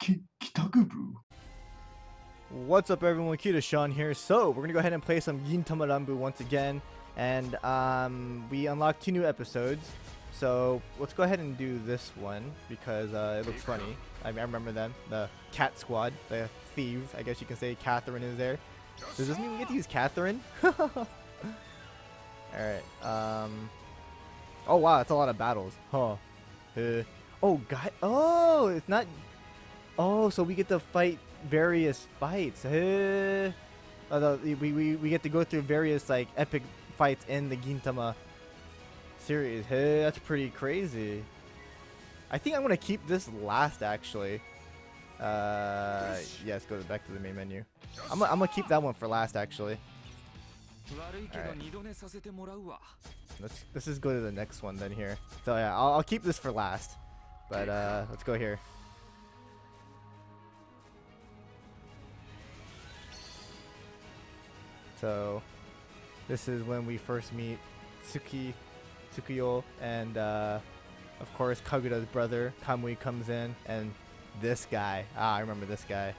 Kitakubu. What's up everyone, KitaSean here. So, we're gonna go ahead and play some Gintamarambu once again. And, we unlocked 2 new episodes. So, let's go ahead and do this one, because, it looks funny. I remember them. The cat squad. The thieves, I guess you can say. Catherine is there. Does this mean we get to use Catherine? Alright, oh wow, that's a lot of battles. Huh. Oh god. Oh, it's not. Oh, so we get to fight various fights. We get to go through various like epic fights in the Gintama series. That's pretty crazy. I think I'm gonna keep this last actually. Yeah, let's go back to the main menu. I'm gonna keep that one for last actually. Alright. Let's just go to the next one then here. So yeah, I'll keep this for last. But let's go here. So this is when we first meet Tsukuyo, and of course Kagura's brother Kamui comes in, and this guy. Ah, I remember this guy.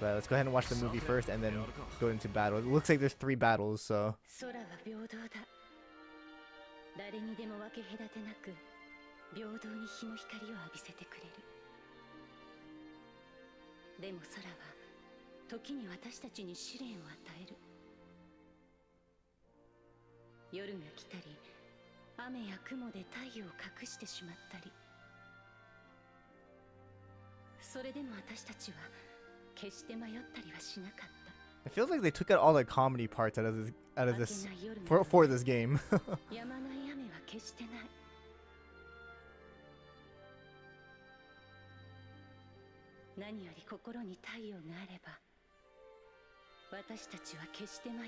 But let's go ahead and watch the movie first and then go into battle. It looks like there's 3 battles, so. It feels like they took out all the comedy parts out of this for this game. That's right, that's his name,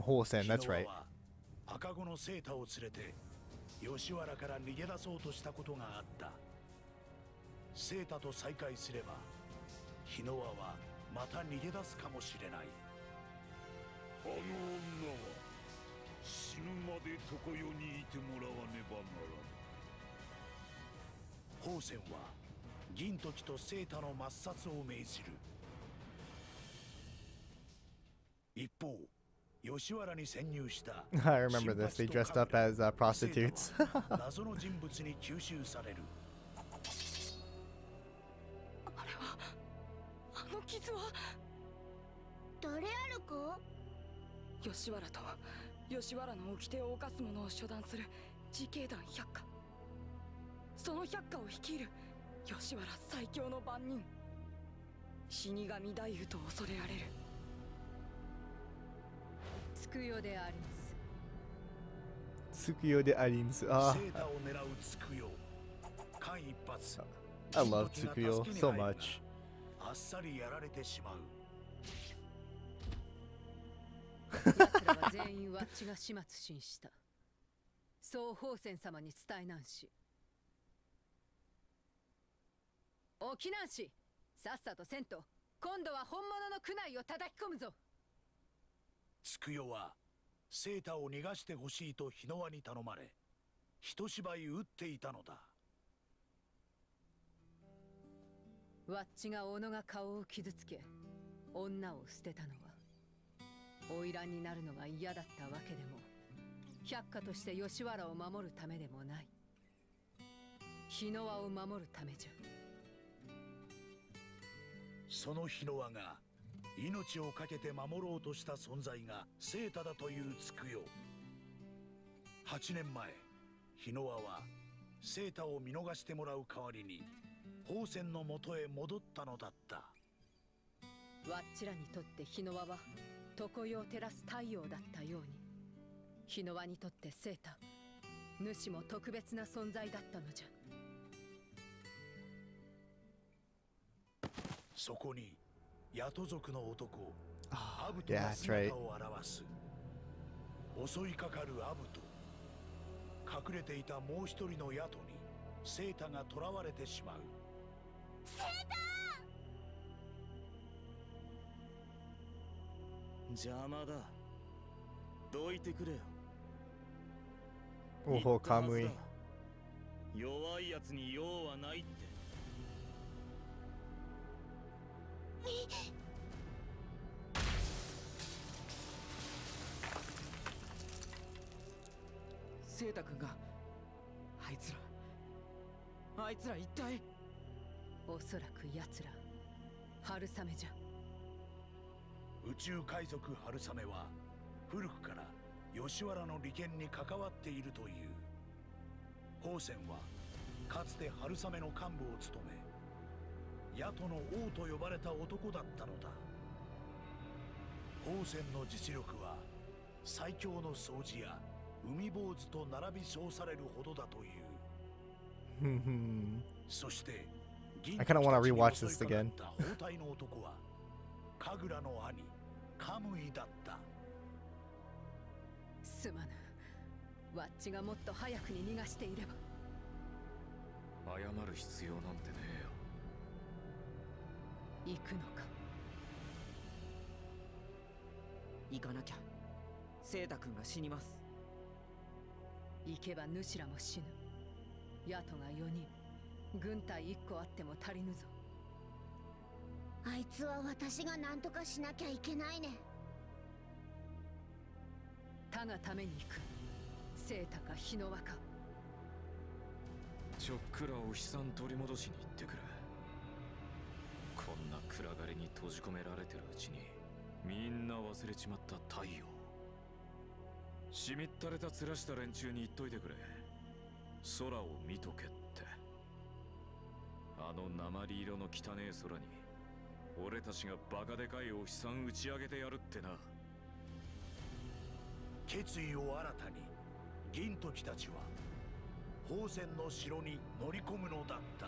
Hōsen, that's right. I remember this. They dressed up as prostitutes. Tsukuyo de Arins. I love Tsukuyo so much. セータを逃がしてほしいと日の輪に頼まれ、一芝居打っていたのだ。わっちが斧が顔を傷つけ、女を捨てたのは、花魁になるのが嫌だったわけでも、百花として吉原を守るためでもない。日の輪を守るためじゃ。その日の輪が、命を懸けて守ろうとした存在がセータだというTsukuyo。8年前、日の輪はセータを見逃してもらう代わりに、Hōsenの元へ戻ったのだった。わっちらにとって日の輪は常世を照らす太陽だったように、日の輪にとってセータ、主も特別な存在だったのじゃ。そこに。ヤト族の男、アブトが姿を現す。襲いかかるアブト。隠れていたもう一人のヤトにセータが囚われてしまう。セータ！邪魔だ。どいてくれよ。おほ、カムイ。弱いやつに用はないって。セータ君があいつら一体。おそらく奴ら春雨じゃ。宇宙海賊春雨は古くから吉原の利権に関わっているという。Hōsenはかつて春雨の幹部を務め、ヤトの王と呼ばれた男だったのだ。Hōsenの実力は最強の掃除や海坊主と並び称されるほどだという。そして、I kind of want to rewatch this again。包帯の男はKaguraの兄、Kamuiだった。すまぬ。わっちがもっと早くに逃がしていれば。謝る必要なんてねえよ。行くのか。行かなきゃセータ君が死にます。行けば主らも死ぬ。ヤトが4人、軍隊1個あっても足りぬぞ。あいつは私が何とかしなきゃいけないね。他がために行く。セータか日の輪か。ちょっくらお日さん取り戻しに行ってくる。こんな暗がりに閉じ込められてるうちにみんな忘れちまった太陽。しみったれた面した連中に言っといてくれ。空を見とけって。あの鉛色の汚え空に俺たちがバカでかいお日さん打ち上げてやるってな。決意を新たに銀時たちはHōsenの城に乗り込むのだった。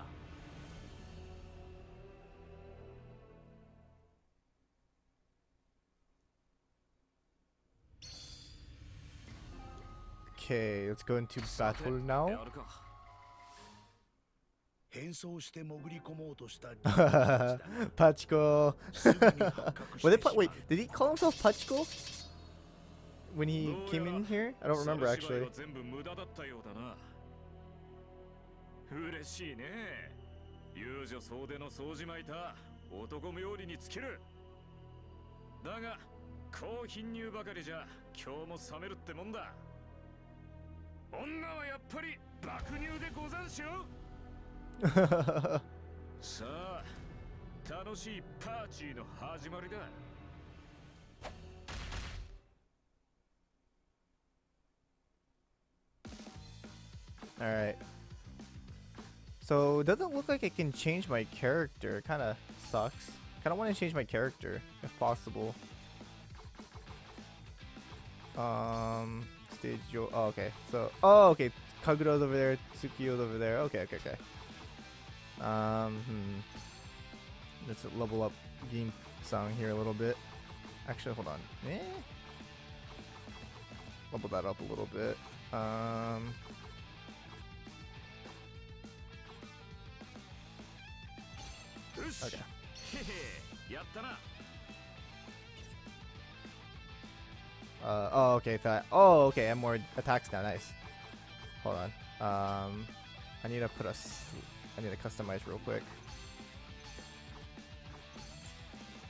Okay, let's go into battle now. 変装して潜り込もうとした。Pachiko. Wait, did he call himself Pachiko when he came in here? I don't remember actually. 嬉しいね。遊女総出の掃除まいた男冥利に尽きる。だが高貧乳ばかりじゃ今日も冷めるってもんだ。女はやっぱり爆乳でござんしよ。さあ、楽しいパーティーの始まりだ。All right. So it doesn't look like I can change my character. Kind of sucks. Kind of want to change my character if possible. Oh, okay, so Kagura's over there, Tsukuyo's over there. Okay. Let's level up Gin-san here a little bit. Actually, hold on. Level that up a little bit. Okay. Oh, okay. I have more attacks now. Nice. Hold on. I need to put a. I need to customize real quick.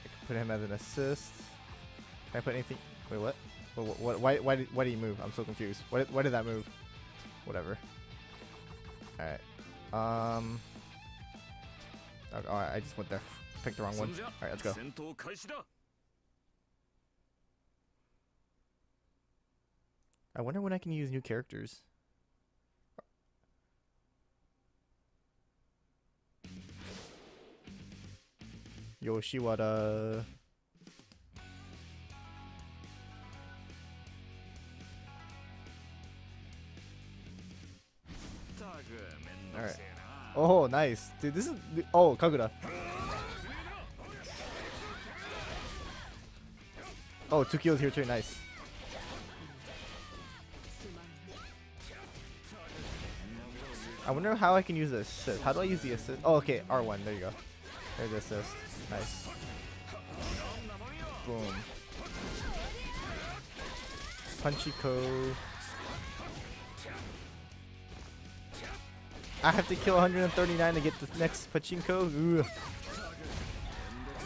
I can put him as an assist. Can I put anything? Wait, what? What? Why did he move? I'm so confused. Why did that move? Whatever. All right. Okay, all right. I just went there. Picked the wrong one. All right, let's go. I wonder when I can use new characters. Yoshiwara. All right. Oh, nice, dude. This is oh Kagura. Oh, Tsukuyo's here too. Nice. I wonder how I can use the assist. How do I use the assist? Oh, okay, R1. There you go. There's the assist. Nice. Boom. Punchiko. I have to kill 139 to get the next Pachinko. Ooh.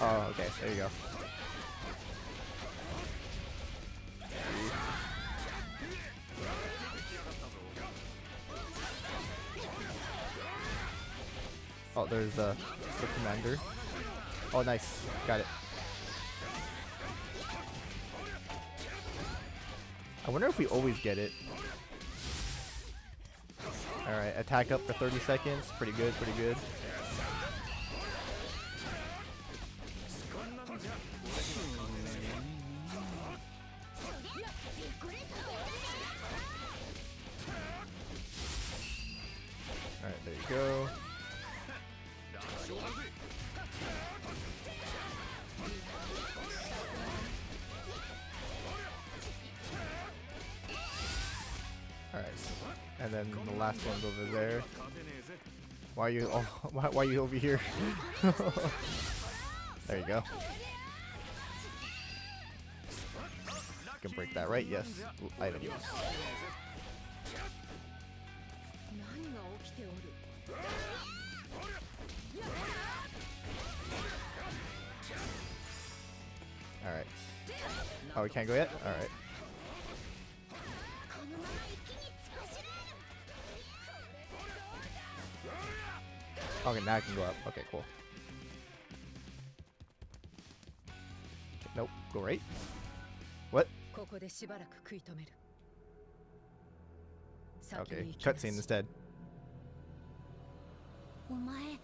Oh, okay. There you go. Oh, there's the commander. Oh, nice. Got it. I wonder if we always get it. Alright, attack up for 30 seconds. Pretty good, pretty good. Alright, there you go. Alright, and then the last one's over there. Why are you why are you over here? There you go. You can break that, right? Yes. Item. Alright. Oh, we can't go yet? Alright. Okay, now I can go up. Okay, cool. Okay, nope, go right. What? Okay, cutscene instead. Ooh, right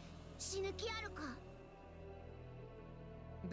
in the battle.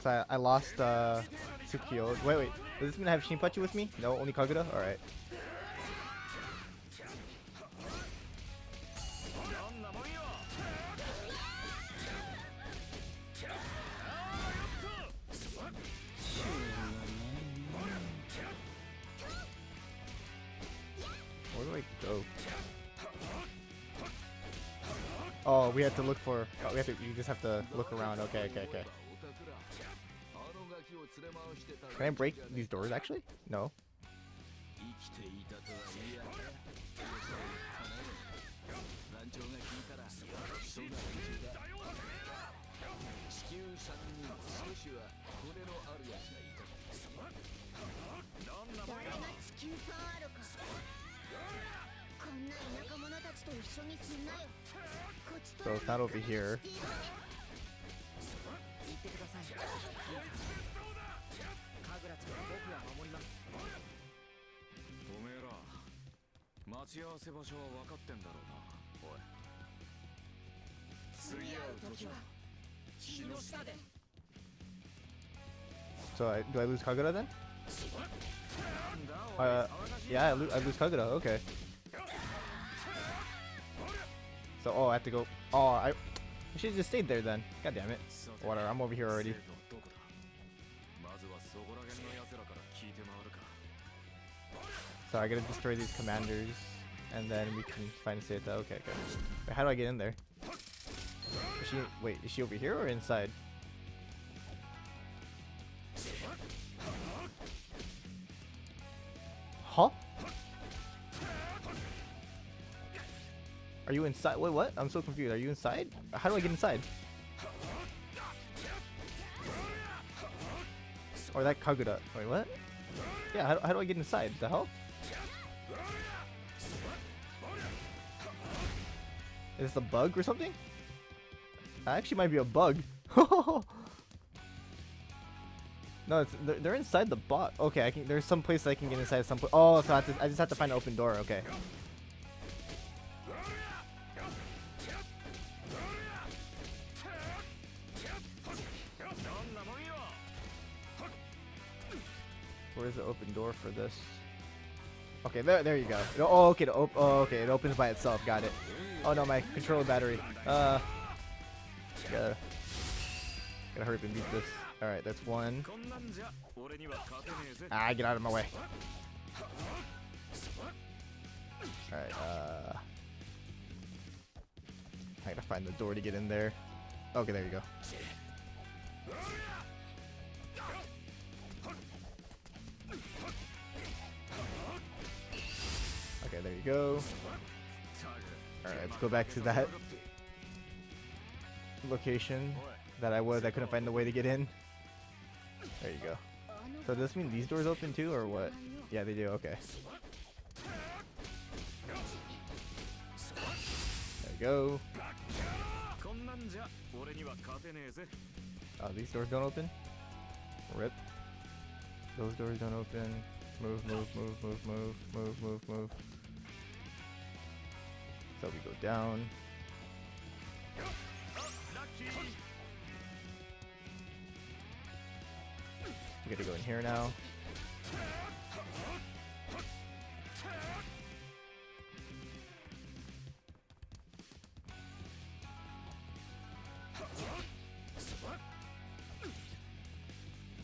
So I lost Tsukuyo. Wait, does this mean I have Shinpachi with me? No, only Kagura? Alright. Oh, we have to look for. Oh, you just have to look around. Okay, okay, okay. Can I break these doors? Actually, no. So it's not over here. So do I lose Kagura then? Yeah, I lose Kagura. Okay. So I have to go. Oh, I should have just stayed there then. God damn it. Whatever. I'm over here already. So I gotta destroy these commanders, and then we can find Seta. Okay, okay. Wait, how do I get in there? Is she, wait, is she over here or inside? Huh? Are you inside? Wait, what? I'm so confused. Are you inside? How do I get inside? Or that Kagura. Wait, what? Yeah, how do I get inside? The hell? Is this a bug or something? That actually might be a bug. No, it's, they're inside the bot. Okay, I can. There's some place I can get inside. Some place. Oh, so I just have to find an open door. Okay. Where's the open door for this? Okay, there you go. Oh, okay. Okay, it opens by itself. Got it. Oh no, my controller battery. Gotta hurry up and beat this. All right, that's one. Ah, get out of my way. All right. I gotta find the door to get in there. Okay, there you go. Okay, there you go. Alright, let's go back to that location that I couldn't find the way to get in. There you go. So does this mean these doors open too, or what? Yeah, they do, okay. There you go. Oh, these doors don't open? Rip. Those doors don't open. Move, move, move, move, move, move, move, move. So we go down. We gotta go in here now.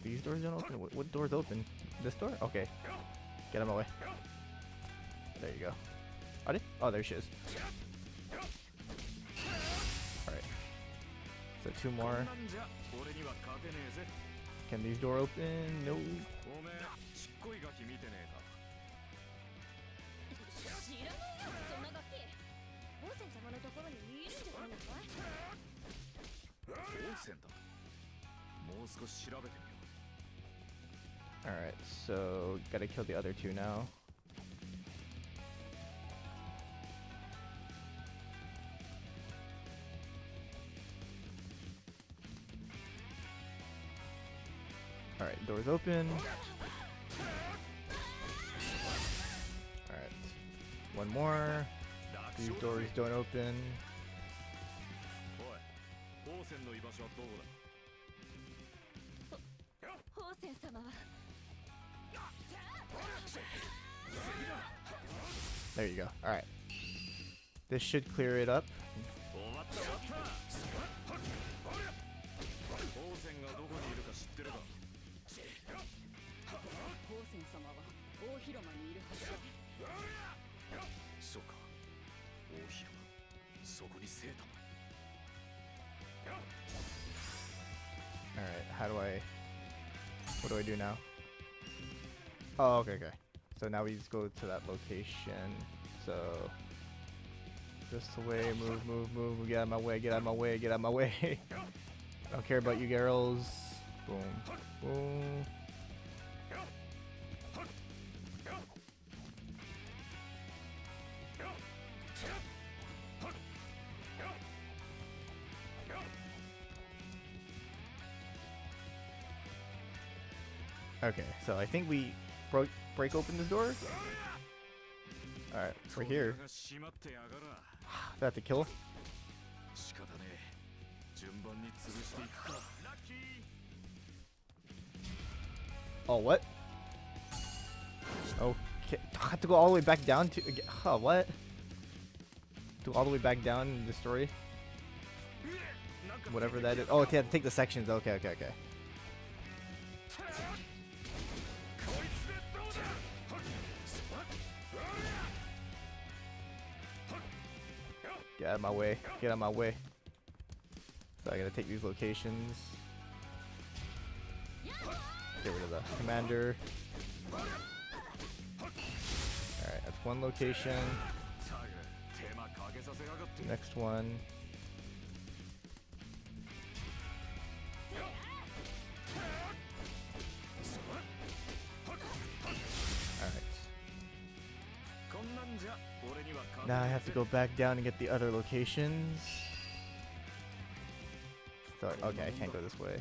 These doors don't open? What doors open? This door? Okay. Get out of my way. There you go. Oh, there she is. Alright. So two more. Can these doors open? No. Alright, so gotta kill the other two now. Alright, door's open. Alright, one more. These doors don't open. There you go. Alright. This should clear it up. Alright, how do I... What do I do now? Oh, okay, okay. So now we just go to that location. So... This way, move, move, move, get out of my way, get out of my way, get out of my way. I don't care about you girls. Boom, boom. Okay, so I think we break open this door. Alright, we're here. I have to kill her. Oh, what? Okay, I have to go all the way back down to... Huh, what? Do all the way back down and destroy? Whatever that is. Oh, okay, I have to take the sections. Okay, okay, okay. Get out of my way. Get out of my way. So I gotta take these locations. Get rid of the commander. Alright, that's one location. Next one. Now I have to go back down and get the other locations. Sorry, okay, I can't go this way.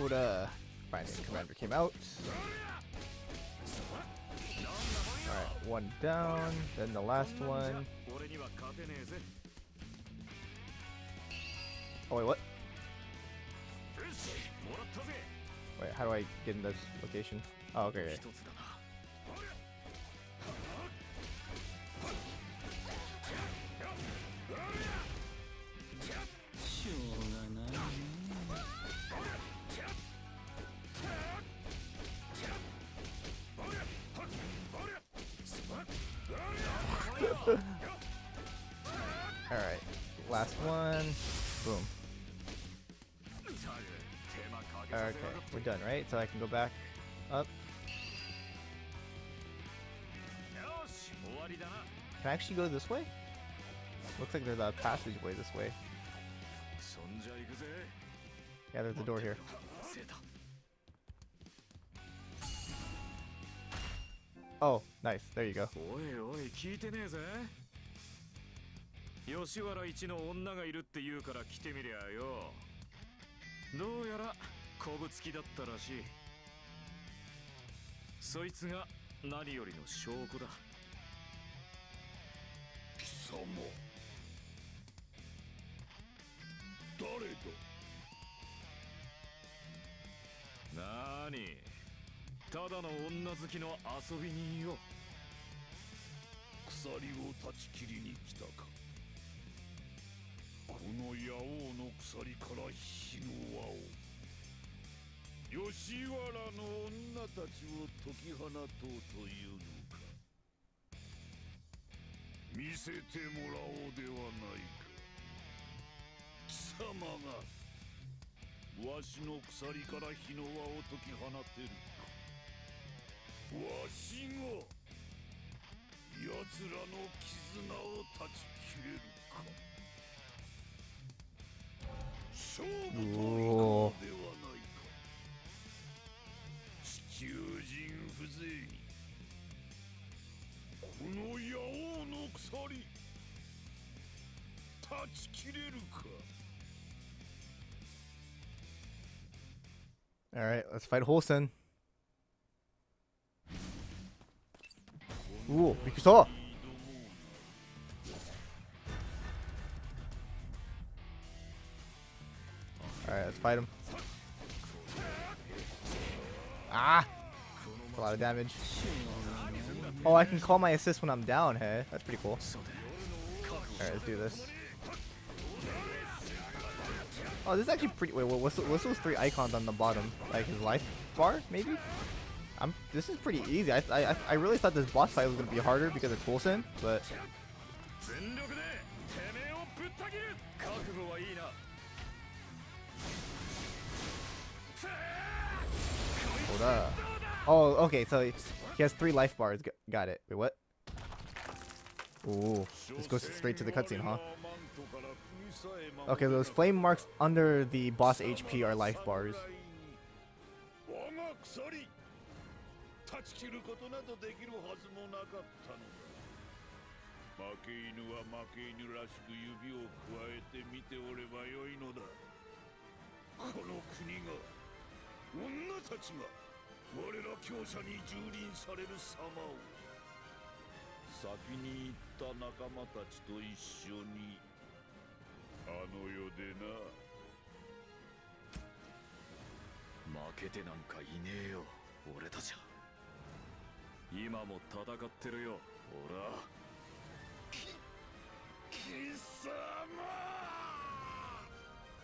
Oda. Finally, the commander came out. Alright, one down, then the last one. Oh wait, what? Wait, how do I get in this location? Oh, okay, okay. Alright, last one. Boom. Okay, we're done, right? So I can go back up. Can I actually go this way? Looks like there's a passageway this way. Yeah, there's a door here. Oh, nice. There you go. Yoshiwara ichi no onna ga iru tteyuu kara kite miriya yo. Dou yara kobu tsuki datta rashii. Soitsu ga nani yori no shouko da. Kisama. Dare to? Nani? Tada no onna tsuki no asobi ni yo. Kusari wo tachikiri ni kita ka. この野王の鎖から火の輪を吉原の女たちを解き放とうというのか見せてもらおうではないか貴様がわしの鎖から火の輪を解き放てるか。わしが奴らの絆を断ち切れるか。勝負といかのではないか。地球人風情にこの野王の鎖断ち切れるか。 All right, let's fight Hōsen. Ooh, Mikuto. All right, let's fight him. Ah, that's a lot of damage. Oh, I can call my assist when I'm down. Hey, that's pretty cool. All right, let's do this. Oh, this is actually pretty. Wait, what's those three icons on the bottom? Like his life bar, maybe? This is pretty easy. I really thought this boss fight was gonna be harder because of Hōsen, but. Hold up. Oh, okay. So he has three life bars. Got it. Wait, what? Ooh, this goes straight to the cutscene, huh? Okay, those flame marks under the boss HP are life bars.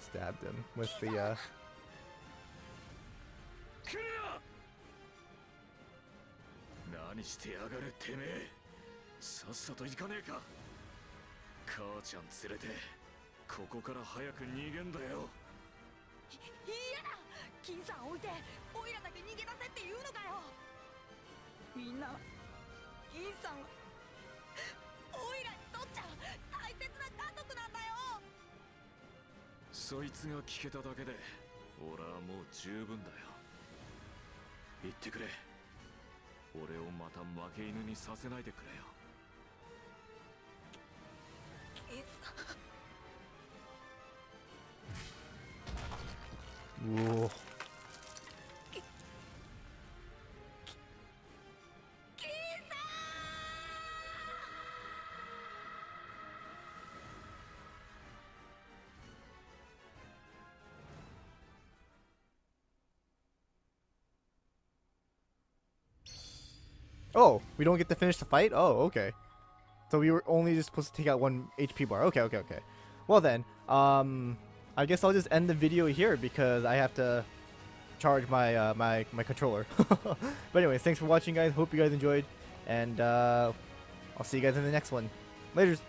Stabbed him with the Whoa. Oh, we don't get to finish the fight? Oh, okay. So we were only just supposed to take out one HP bar. Okay, okay, okay. Well then, I guess I'll just end the video here because I have to charge my my controller. But anyways, thanks for watching, guys. Hope you guys enjoyed, and I'll see you guys in the next one. Laters.